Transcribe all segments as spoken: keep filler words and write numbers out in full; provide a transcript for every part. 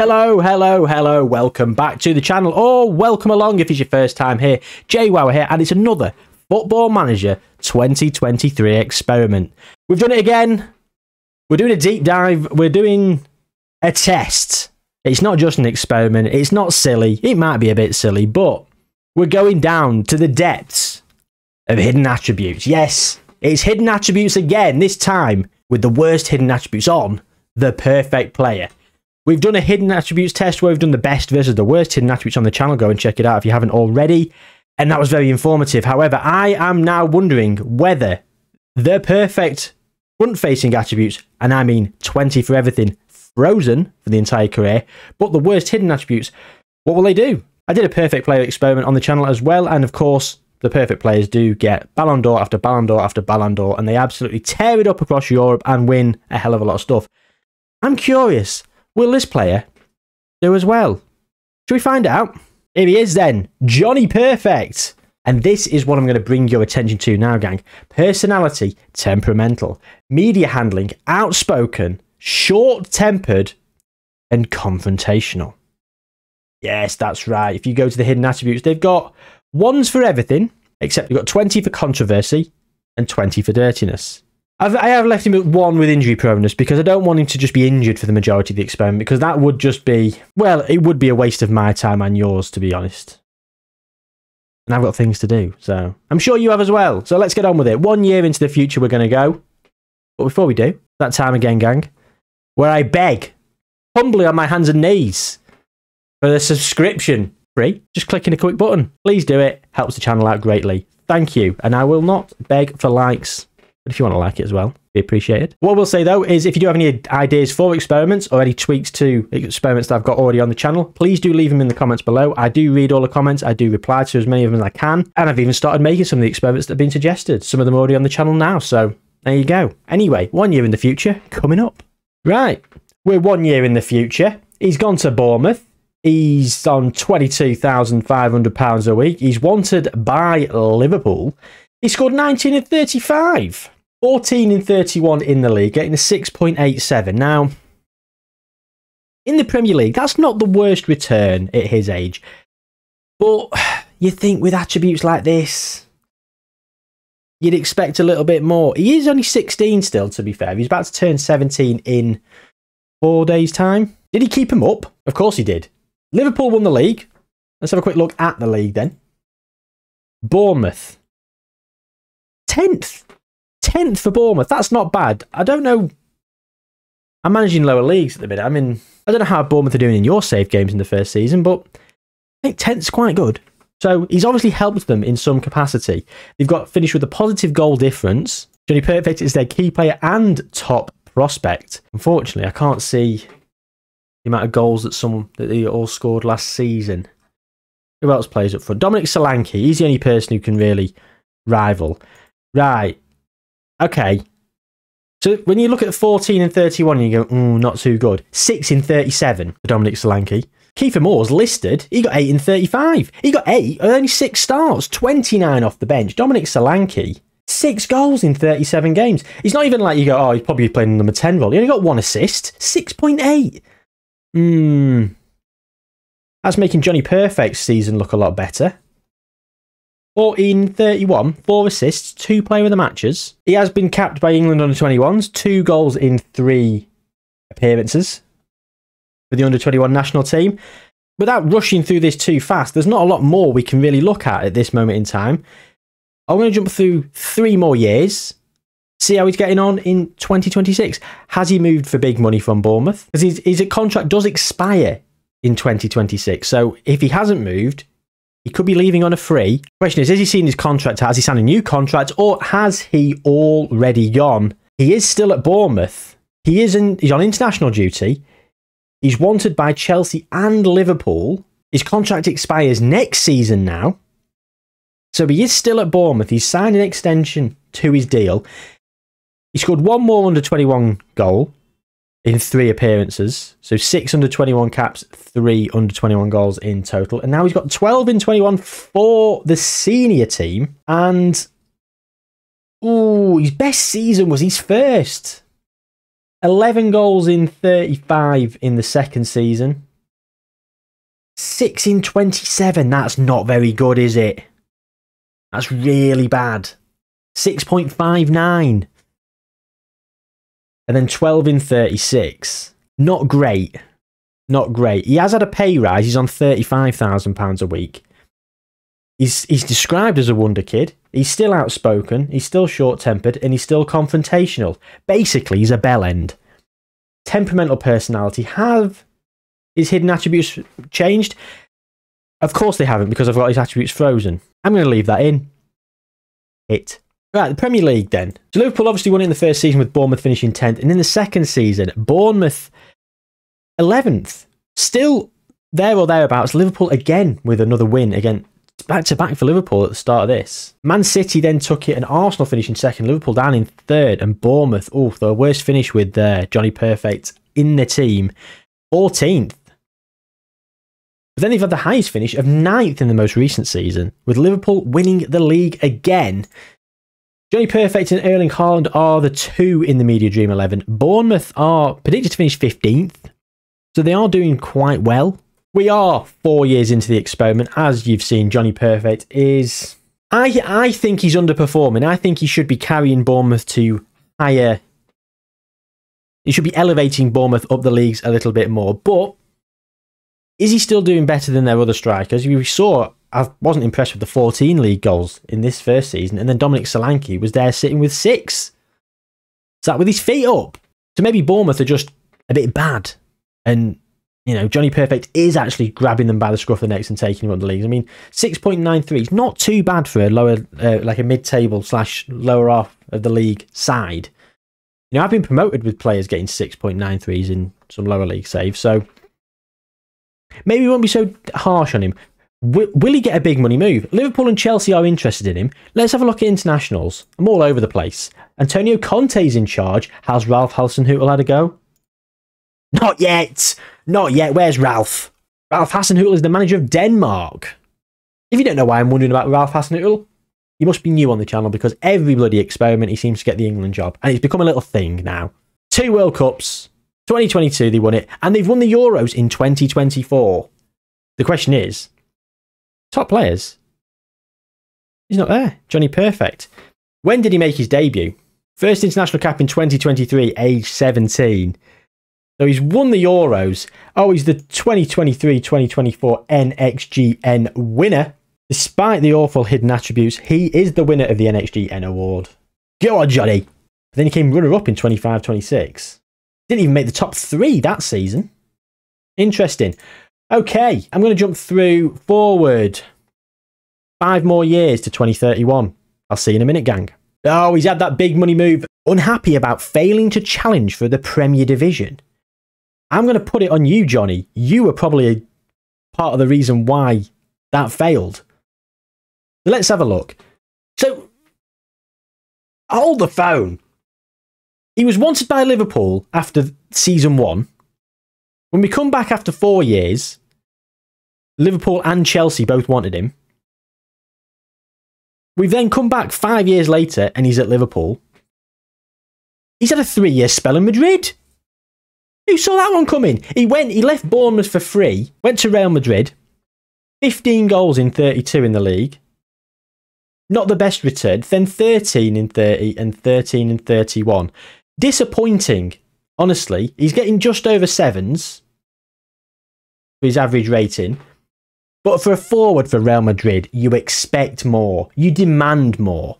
Hello, hello, hello, welcome back to the channel, or welcome along if it's your first time here. Jayhuahua here, and it's another Football Manager twenty twenty-three experiment. We've done it again. We're doing a deep dive. We're doing a test. It's not just an experiment. It's not silly. It might be a bit silly, but we're going down to the depths of hidden attributes. Yes, it's hidden attributes again, this time with the worst hidden attributes on the perfect player. We've done a hidden attributes test where we've done the best versus the worst hidden attributes on the channel. Go and check it out if you haven't already. And that was very informative. However, I am now wondering whether the perfect front-facing attributes, and I mean twenty for everything, frozen for the entire career, but the worst hidden attributes, what will they do? I did a perfect player experiment on the channel as well. And of course, the perfect players do get Ballon d'Or after Ballon d'Or after Ballon d'Or. And they absolutely tear it up across Europe and win a hell of a lot of stuff. I'm curious. Will this player do as well? Should we find out? Here he is then, Johnny Perfect. And this is what I'm going to bring your attention to now, gang. Personality, temperamental, media handling, outspoken, short-tempered, and confrontational. Yes, that's right. If you go to the hidden attributes, they've got ones for everything, except they've got twenty for controversy and twenty for dirtiness. I've, I have left him at one with injury proneness because I don't want him to just be injured for the majority of the experiment, because that would just be, well, it would be a waste of my time and yours, to be honest. And I've got things to do, so I'm sure you have as well. So let's get on with it. One year into the future, we're going to go. But before we do, that time again, gang, where I beg, humbly on my hands and knees, for the subscription. Free, just clicking a quick button. Please do it. Helps the channel out greatly. Thank you. And I will not beg for likes. But if you want to like it as well, be appreciated. What we'll say though is if you do have any ideas for experiments or any tweaks to experiments that I've got already on the channel, please do leave them in the comments below. I do read all the comments. I do reply to as many of them as I can. And I've even started making some of the experiments that have been suggested. Some of them are already on the channel now. So there you go. Anyway, one year in the future coming up. Right. We're one year in the future. He's gone to Bournemouth. He's on twenty-two thousand five hundred pounds a week. He's wanted by Liverpool. He scored nineteen in thirty-five, fourteen in thirty-one in the league, getting a six point eight seven. Now, in the Premier League, that's not the worst return at his age. But you think with attributes like this, you'd expect a little bit more. He is only sixteen still, to be fair. He's about to turn seventeen in four days' time. Did he keep him up? Of course he did. Liverpool won the league. Let's have a quick look at the league then. Bournemouth. tenth. tenth for Bournemouth. That's not bad. I don't know. I'm managing lower leagues at the minute. I mean, I don't know how Bournemouth are doing in your save games in the first season, but I think tenth's quite good. So he's obviously helped them in some capacity. They've got finished with a positive goal difference. Johnny Perfect is their key player and top prospect. Unfortunately, I can't see the amount of goals that some that they all scored last season. Who else plays up front? Dominic Solanke. He's the only person who can really rival. Right. Okay. So when you look at fourteen and thirty-one, you go, mm, not too good. six in thirty-seven for Dominic Solanke. Kiefer Moore's listed. He got eight in thirty-five. He got eight, only six starts, twenty-nine off the bench. Dominic Solanke, six goals in thirty-seven games. He's not even like you go, oh, he's probably playing number ten role. He only got one assist, six point eight. Hmm. That's making Johnny Perfect's season look a lot better. fourteen in thirty-one, four assists, two player of the matches. He has been capped by England under twenty-ones, two goals in three appearances for the under twenty-one national team. Without rushing through this too fast, there's not a lot more we can really look at at this moment in time. I'm going to jump through three more years. See how he's getting on in twenty twenty-six. Has he moved for big money from Bournemouth? Because his contract does expire in twenty twenty-six. So if he hasn't moved, he could be leaving on a free. Question is, has he seen his contract? Has he signed a new contract? Or has he already gone? He is still at Bournemouth. He is in, he's on international duty. He's wanted by Chelsea and Liverpool. His contract expires next season now. So he is still at Bournemouth. He's signed an extension to his deal. He scored one more under twenty-one goal in three appearances. So six under twenty-one caps, three under twenty-one goals in total. And now he's got twelve in twenty-one for the senior team. And, ooh, his best season was his first. eleven goals in thirty-five in the second season. six in twenty-seven. That's not very good, is it? That's really bad. six point five nine. And then twelve in thirty-six. Not great. Not great. He has had a pay rise. He's on thirty-five thousand pounds a week. He's, he's described as a wonder kid. He's still outspoken. He's still short-tempered. And he's still confrontational. Basically, he's a bell end. Temperamental personality. Have his hidden attributes changed? Of course they haven't, because I've got his attributes frozen. I'm going to leave that in. It. Right, the Premier League then. So Liverpool obviously won it in the first season with Bournemouth finishing tenth. And in the second season, Bournemouth eleventh. Still there or thereabouts. Liverpool again with another win. Again, back-to-back for Liverpool at the start of this. Man City then took it, and Arsenal finishing second. Liverpool down in third. And Bournemouth, oh, the worst finish with uh, Johnny Perfect in the team. fourteenth. But then they've had the highest finish of ninth in the most recent season, with Liverpool winning the league again. Johnny Perfect and Erling Haaland are the two in the Media Dream eleven. Bournemouth are predicted to finish fifteenth. So they are doing quite well. We are four years into the experiment. As you've seen, Johnny Perfect is... I, I think he's underperforming. I think he should be carrying Bournemouth to higher... He should be elevating Bournemouth up the leagues a little bit more. But is he still doing better than their other strikers? We saw... I wasn't impressed with the fourteen league goals in this first season. And then Dominic Solanke was there sitting with six. Sat with his feet up. So maybe Bournemouth are just a bit bad. And, you know, Johnny Perfect is actually grabbing them by the scruff of the necks and taking them up the leagues. I mean, six point nine three is not too bad for a lower, uh, like a mid-table slash lower half of the league side. You know, I've been promoted with players getting six point nine threes in some lower league saves. So maybe we won't be so harsh on him. Will he get a big money move? Liverpool and Chelsea are interested in him. Let's have a look at internationals. I'm all over the place. Antonio Conte's in charge. Has Ralf Hasenhüttl had a go? Not yet. Not yet. Where's Ralf? Ralf Hasenhüttl is the manager of Denmark. If you don't know why I'm wondering about Ralf Hasenhüttl, you must be new on the channel, because every bloody experiment he seems to get the England job. And it's become a little thing now. Two World Cups. twenty twenty-two they won it. And they've won the Euros in twenty twenty-four. The question is... top players. He's not there. Johnny Perfect. When did he make his debut? First international cap in twenty twenty-three, age seventeen. So he's won the Euros. Oh, he's the twenty twenty-three twenty twenty-four N X G N winner. Despite the awful hidden attributes, he is the winner of the N X G N award. Go on, Johnny. Then he came runner-up in twenty-five twenty-six. Didn't even make the top three that season. Interesting. Okay, I'm going to jump through forward five more years to twenty thirty-one. I'll see you in a minute, gang. Oh, he's had that big money move. Unhappy about failing to challenge for the Premier Division. I'm going to put it on you, Johnny. You were probably a part of the reason why that failed. Let's have a look. So, hold the phone. He was wanted by Liverpool after season one. When we come back after four years, Liverpool and Chelsea both wanted him. We've then come back five years later and he's at Liverpool. He's had a three-year spell in Madrid. Who saw that one coming? He went, he left Bournemouth for free, went to Real Madrid. fifteen goals in thirty-two in the league. Not the best return. Then thirteen in thirty and thirteen in thirty-one. Disappointing. Honestly, he's getting just over sevens for his average rating. But for a forward for Real Madrid, you expect more. You demand more.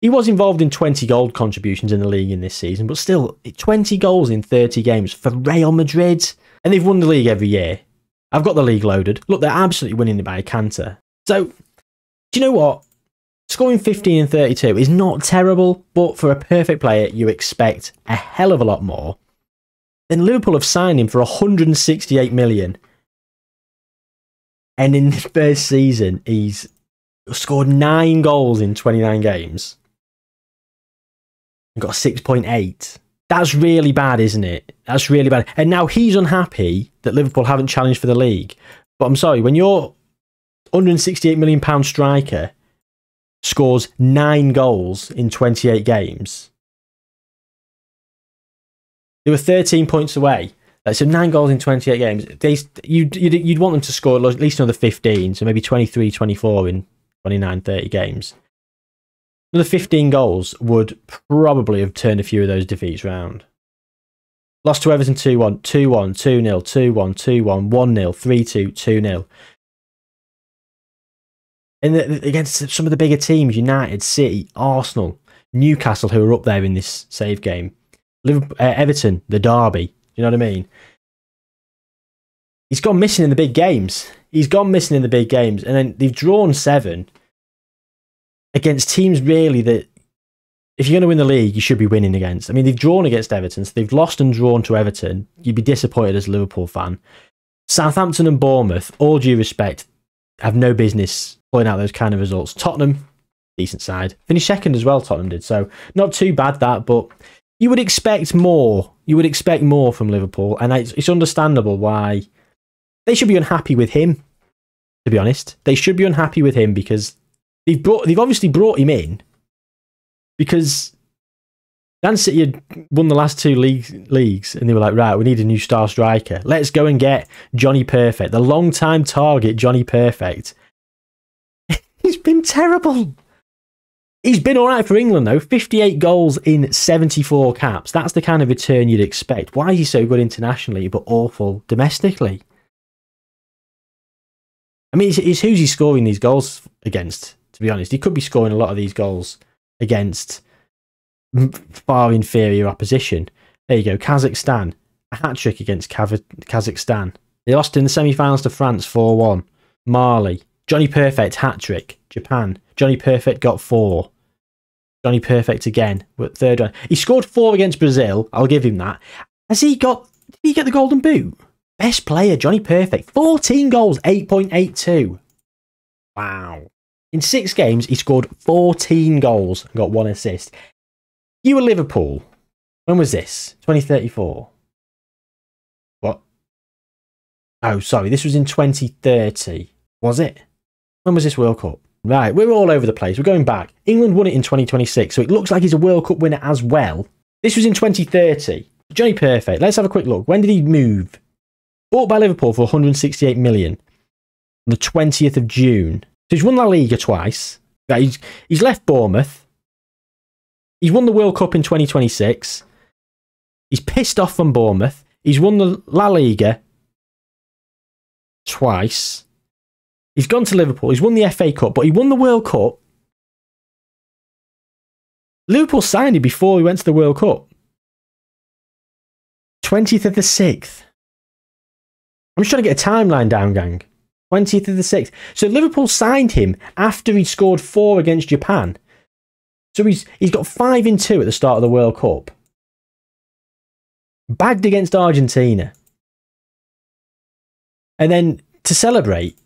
He was involved in twenty goal contributions in the league in this season, but still, twenty goals in thirty games for Real Madrid. And they've won the league every year. I've got the league loaded. Look, they're absolutely winning it by a canter. So, do you know what? Scoring fifteen and thirty-two is not terrible, but for a perfect player, you expect a hell of a lot more. Then Liverpool have signed him for one hundred sixty-eight million pounds. And in the first season, he's scored nine goals in twenty-nine games. And got a six point eight. That's really bad, isn't it? That's really bad. And now he's unhappy that Liverpool haven't challenged for the league. But I'm sorry, when you're one hundred sixty-eight million pound striker... scores nine goals in twenty-eight games. They were thirteen points away. Uh, so nine goals in twenty-eight games. They, you'd, you'd, you'd want them to score at least another fifteen, so maybe twenty-three, twenty-four in twenty-nine, thirty games. Another fifteen goals would probably have turned a few of those defeats round. Lost to Everton two one, two one, two nil, two one, two one, one nil, three two, two nil. And the, against some of the bigger teams, United, City, Arsenal, Newcastle, who are up there in this save game, Liverpool, uh, Everton, the derby. You know what I mean? He's gone missing in the big games. He's gone missing in the big games. And then they've drawn seven against teams really that, if you're going to win the league, you should be winning against. I mean, they've drawn against Everton, so they've lost and drawn to Everton. You'd be disappointed as a Liverpool fan. Southampton and Bournemouth, all due respect, have no business pulling out those kind of results. Tottenham, decent side. Finished second as well, Tottenham did. So not too bad that, but you would expect more. You would expect more from Liverpool, and it's, it's understandable why they should be unhappy with him, to be honest. They should be unhappy with him because they've, brought, they've obviously brought him in because Man City had won the last two league, leagues and they were like, right, we need a new star striker. Let's go and get Johnny Perfect, the long-time target Johnny Perfect. He's been terrible. He's been all right for England, though. fifty-eight goals in seventy-four caps. That's the kind of return you'd expect. Why is he so good internationally but awful domestically? I mean, it's, it's who's he scoring these goals against, to be honest. He could be scoring a lot of these goals against far inferior opposition. There you go, Kazakhstan. A hat-trick against Kazakhstan. They lost in the semi-finals to France four one. Mali. Johnny Perfect, hat-trick. Japan. Johnny Perfect got four. Johnny Perfect again, but third one. He scored four against Brazil. I'll give him that. Has he got? Did he get the golden boot? Best player, Johnny Perfect. fourteen goals, eight point eight two. Wow. In six games, he scored fourteen goals and got one assist. You were Liverpool. When was this? twenty thirty-four. What? Oh, sorry. This was in twenty thirty. Was it? When was this World Cup? Right, we're all over the place. We're going back. England won it in twenty twenty-six, so it looks like he's a World Cup winner as well. This was in twenty thirty. Johnny Perfect. Let's have a quick look. When did he move? Bought by Liverpool for one hundred sixty-eight million on the twentieth of June. So he's won La Liga twice. Right, he's, he's left Bournemouth. He's won the World Cup in twenty twenty-six. He's pissed off from Bournemouth. He's won the La Liga twice. He's gone to Liverpool. He's won the F A Cup, but he won the World Cup. Liverpool signed him before he went to the World Cup. twentieth of the sixth. I'm just trying to get a timeline down, gang. twentieth of the sixth. So Liverpool signed him after he scored four against Japan. So he's, he's got five in two at the start of the World Cup. Bagged against Argentina. And then to celebrate,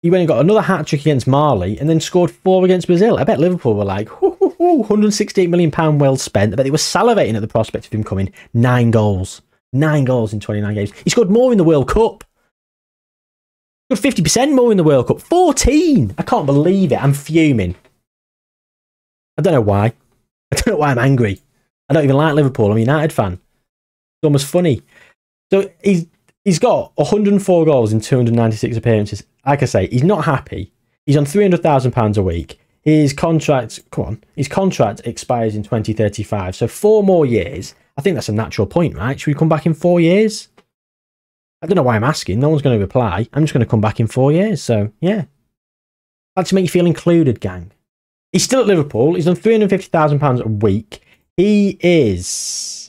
he went and got another hat-trick against Mali and then scored four against Brazil. I bet Liverpool were like, hoo, hoo, hoo, one hundred sixty-eight million pounds well spent. I bet they were salivating at the prospect of him coming. Nine goals. Nine goals in twenty-nine games. He scored more in the World Cup. He scored fifty percent more in the World Cup. fourteen! I can't believe it. I'm fuming. I don't know why. I don't know why I'm angry. I don't even like Liverpool. I'm a United fan. It's almost funny. So he's... He's got one hundred four goals in two hundred ninety-six appearances. Like I say, he's not happy. He's on three hundred thousand pounds a week. His contract, come on, his contract expires in twenty thirty-five. So four more years. I think that's a natural point, right? Should we come back in four years? I don't know why I'm asking. No one's going to reply. I'm just going to come back in four years. So, yeah. That's to make you feel included, gang. He's still at Liverpool. He's on three hundred fifty thousand pounds a week. He is...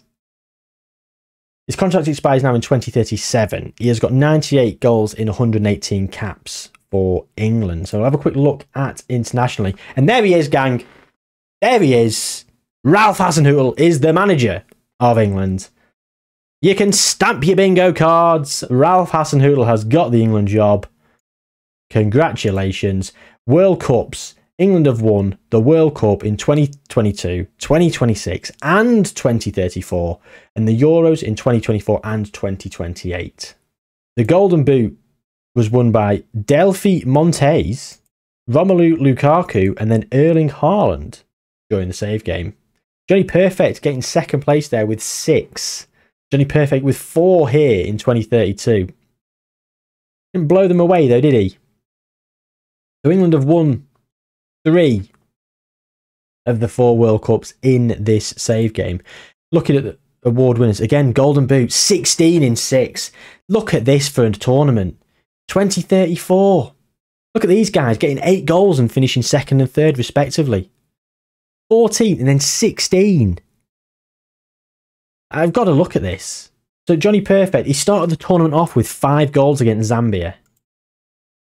His contract expires now in twenty thirty-seven. He has got ninety-eight goals in one hundred eighteen caps for England. So we'll have a quick look at internationally. And there he is, gang. There he is. Ralf Hasenhüttl is the manager of England. You can stamp your bingo cards. Ralf Hasenhüttl has got the England job. Congratulations. World Cups. England have won the World Cup in twenty twenty-two, twenty twenty-six and twenty thirty-four, and the Euros in twenty twenty-four and twenty twenty-eight. The Golden Boot was won by Delphi Montez, Romelu Lukaku and then Erling Haaland during the save game. Johnny Perfect getting second place there with six. Johnny Perfect with four here in twenty thirty-two. Didn't blow them away though, did he? So England have won three of the four World Cups in this save game. Looking at the award winners, again, Golden Boot, sixteen in six. Look at this for a tournament. twenty thirty-four. Look at these guys getting eight goals and finishing second and third respectively. fourteenth and then sixteen. I've got to look at this. So Johnny Perfect, he started the tournament off with five goals against Zambia.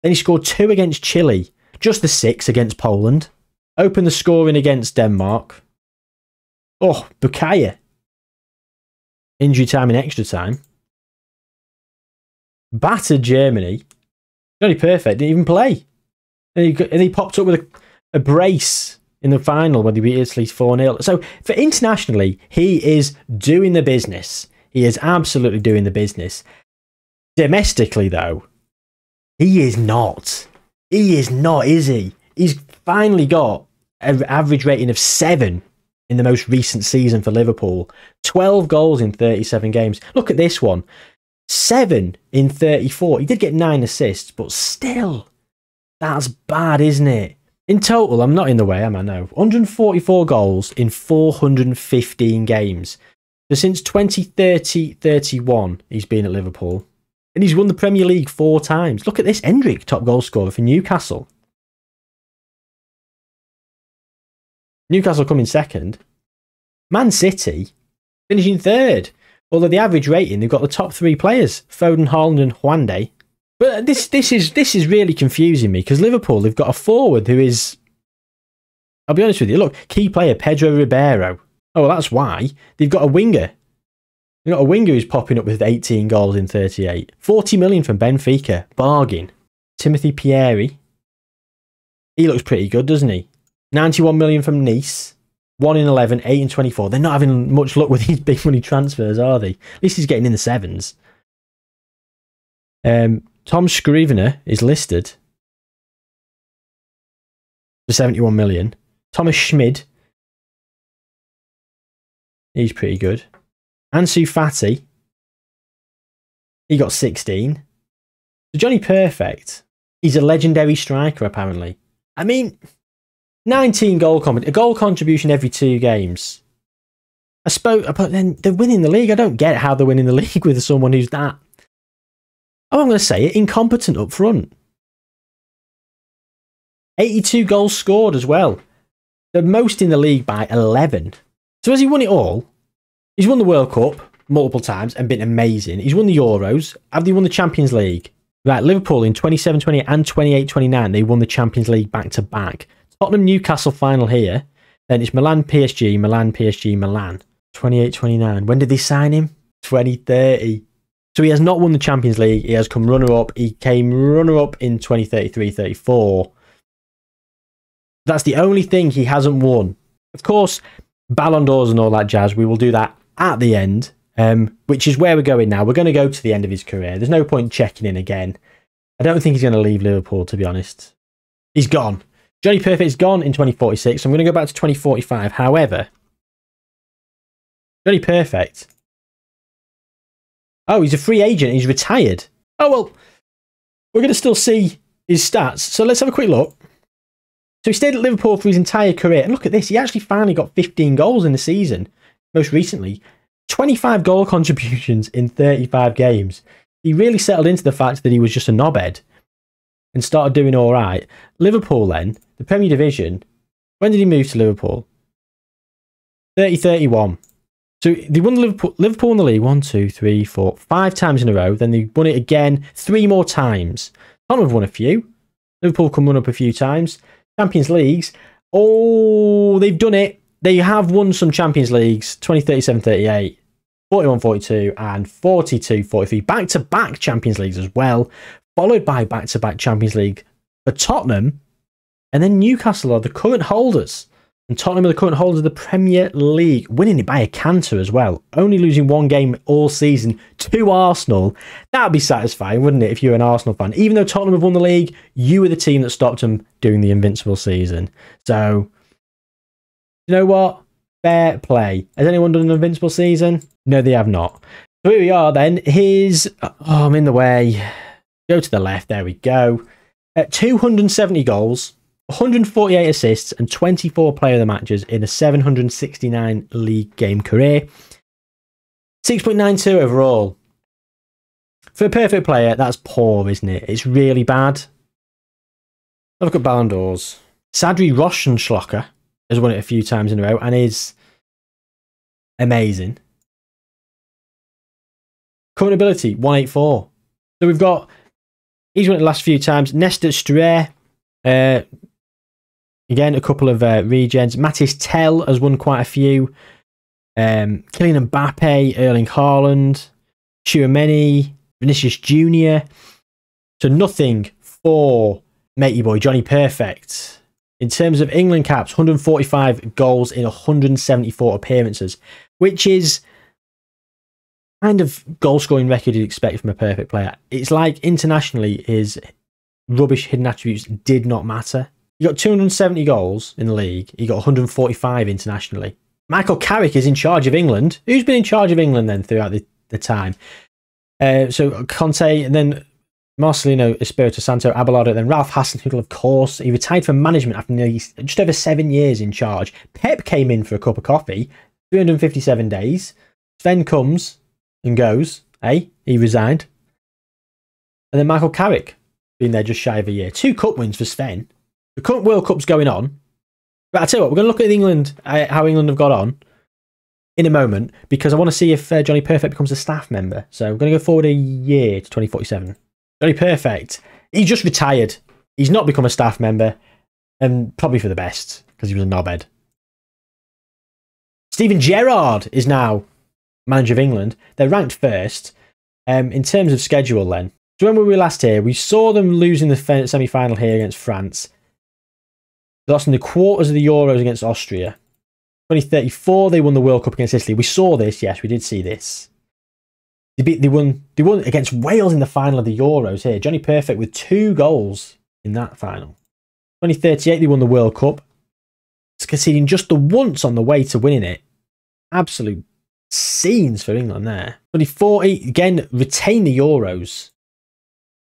Then he scored two against Chile, just the six against Poland. Opened the scoring against Denmark. Oh, Bukayo. Injury time and extra time. Battered Germany. Johnny Perfect didn't even play. And he, and he popped up with a, a brace in the final when he beat Italy four nil. So for internationally, he is doing the business. He is absolutely doing the business. Domestically, though, he is not. He is not, is he? He's finally got an average rating of seven in the most recent season for Liverpool. twelve goals in thirty-seven games. Look at this one. seven in thirty-four. He did get nine assists, but still, that's bad, isn't it? In total, I'm not in the way, am I? No. one hundred forty-four goals in four hundred fifteen games. So since twenty thirty thirty-one, he's been at Liverpool. And he's won the Premier League four times. Look at this. Endrick, top goal scorer for Newcastle. Newcastle coming second. Man City finishing third. Although the average rating, they've got the top three players. Foden, Haaland and Hwande. But this this is this is really confusing me, because Liverpool, they've got a forward who is, I'll be honest with you, look, key player Pedro Ribeiro. Oh, well, that's why they've got a winger. They've got a winger who's popping up with eighteen goals in thirty-eight. forty million from Benfica, bargain. Timothy Pieri. He looks pretty good, doesn't he? ninety-one million from Nice. one in eleven, eight in twenty-four. They're not having much luck with these big money transfers, are they? At least he's getting in the sevens. Um. Tom Scrivener is listed for seventy-one million. Thomas Schmid, he's pretty good. Ansu Fati, he got sixteen. So Johnny Perfect, he's a legendary striker apparently. I mean, nineteen goal, a goal contribution every two games. I spoke about, then they're winning the league. I don't get how they're winning the league with someone who's that, oh, I'm going to say it, incompetent up front. eighty-two goals scored as well. The most in the league by eleven. So has he won it all? He's won the World Cup multiple times and been amazing. He's won the Euros. Have they won the Champions League? Right, Liverpool in twenty-seven twenty-eight and twenty-eight twenty-nine, they won the Champions League back-to-back. Tottenham Newcastle final here. Then it's Milan P S G, Milan P S G, Milan. twenty-eight twenty-nine. When did they sign him? twenty thirty. So he has not won the Champions League. He has come runner-up. He came runner-up in twenty thirty-three thirty-four. That's the only thing he hasn't won. Of course, Ballon d'Ors and all that jazz, we will do that at the end, um, which is where we're going now. We're going to go to the end of his career. There's no point checking in again. I don't think he's going to leave Liverpool, to be honest. He's gone. Johnny Perfect's gone in twenty forty-six. So I'm going to go back to twenty forty-five. However, Johnny Perfect... oh, he's a free agent. He's retired. Oh, well, we're going to still see his stats. So let's have a quick look. So he stayed at Liverpool for his entire career. And look at this. He actually finally got fifteen goals in the season. Most recently, twenty-five goal contributions in thirty-five games. He really settled into the fact that he was just a knobhead and started doing all right. Liverpool then, the Premier Division. When did he move to Liverpool? thirty thirty-one. So they won Liverpool, Liverpool in the league one, two, three, four, five times in a row. Then they won it again three more times. Tottenham have won a few. Liverpool can run up a few times. Champions Leagues. Oh, they've done it. They have won some Champions Leagues. twenty thirty-seven thirty-eight, forty-one forty-two and forty-two forty-three. Back-to-back Champions Leagues as well. Followed by back-to-back Champions League for Tottenham. And then Newcastle are the current holders. And Tottenham are the current holders of the Premier League, winning it by a canter as well. Only losing one game all season to Arsenal. That would be satisfying, wouldn't it, if you're an Arsenal fan? Even though Tottenham have won the league, you were the team that stopped them doing the invincible season. So, you know what? Fair play. Has anyone done an invincible season? No, they have not. So here we are then. Here's... Oh, I'm in the way. Go to the left. There we go. Uh, two hundred seventy goals, one hundred forty-eight assists and twenty-four player of the matches in a seven hundred sixty-nine league game career. six point nine two overall. For a perfect player, that's poor, isn't it? It's really bad. Look at Ballon d'Ors. Sadri Roshanschlocker has won it a few times in a row and is amazing. Current ability, one eighty-four. So we've got, he's won it the last few times. Nestor Sturé, uh, again, a couple of uh, regens. Mathys Tel has won quite a few. Um, Kylian Mbappe, Erling Haaland, Tchouameni, Vinicius Junior So nothing for matey boy, Johnny Perfect. In terms of England caps, one hundred forty-five goals in one hundred seventy-four appearances, which is kind of goal-scoring record you'd expect from a perfect player. It's like internationally his rubbish hidden attributes did not matter. He got two hundred seventy goals in the league. He got one hundred forty-five internationally. Michael Carrick is in charge of England. Who's been in charge of England then throughout the, the time? Uh, so Conte, and then Marcelino, Espirito Santo, Abelardo, then Ralf Hasenhüttl, of course. He retired from management after nearly just over seven years in charge. Pep came in for a cup of coffee, three hundred fifty-seven days. Sven comes and goes, eh? He resigned. And then Michael Carrick, been there just shy of a year. Two cup wins for Sven. The current World Cup's going on. But I tell you what, we're going to look at England, uh, how England have got on in a moment, because I want to see if uh, Johnny Perfect becomes a staff member. So we're going to go forward a year to twenty forty-seven. Johnny Perfect, he just retired. He's not become a staff member, and probably for the best, because he was a knobhead. Steven Gerrard is now manager of England. They're ranked first um, in terms of schedule then. So when were we last here? We saw them losing the semi-final here against France. They lost in the quarters of the Euros against Austria. twenty thirty-four, they won the World Cup against Italy. We saw this, yes, we did see this. They, beat, they, won, they won against Wales in the final of the Euros here. Johnny Perfect with two goals in that final. twenty thirty-eight, they won the World Cup, conceding just the once on the way to winning it. Absolute scenes for England there. twenty forty, again, retain the Euros.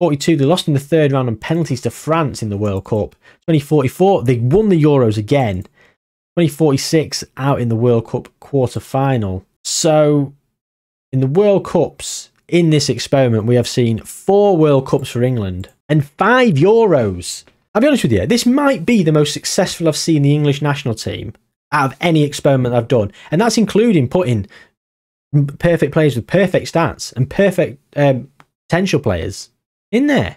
forty-two, they lost in the third round on penalties to France in the World Cup. twenty forty-four, they won the Euros again. twenty forty-six, out in the World Cup quarter-final. So in the World Cups, in this experiment, we have seen four World Cups for England and five Euros. I'll be honest with you, this might be the most successful I've seen the English national team out of any experiment I've done. And that's including putting perfect players with perfect stats and perfect um, potential players in there.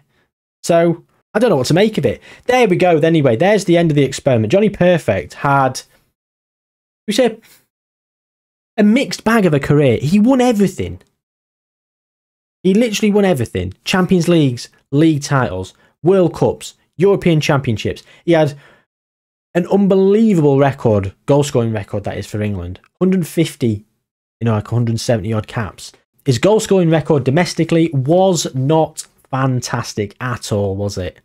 So I don't know what to make of it. There we go. Anyway, there's the end of the experiment. Johnny Perfect had, we said, a mixed bag of a career. He won everything. He literally won everything. Champions Leagues, league titles, World Cups, European Championships. He had an unbelievable record, goal scoring record that is for England. one hundred fifty, you know, like one hundred seventy odd caps. His goal scoring record domestically was not fantastic at all, was it?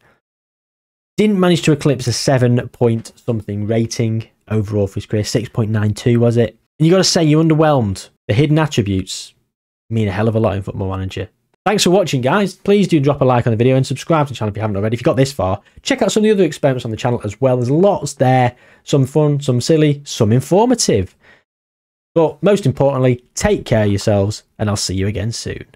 Didn't manage to eclipse a seven point something rating overall for his career. six point nine two, was it? And you got to say, you're underwhelmed. The hidden attributes mean a hell of a lot in Football Manager. Thanks for watching, guys. Please do drop a like on the video and subscribe to the channel if you haven't already. If you got this far, check out some of the other experiments on the channel as well. There's lots there. Some fun, some silly, some informative. But most importantly, take care of yourselves, and I'll see you again soon.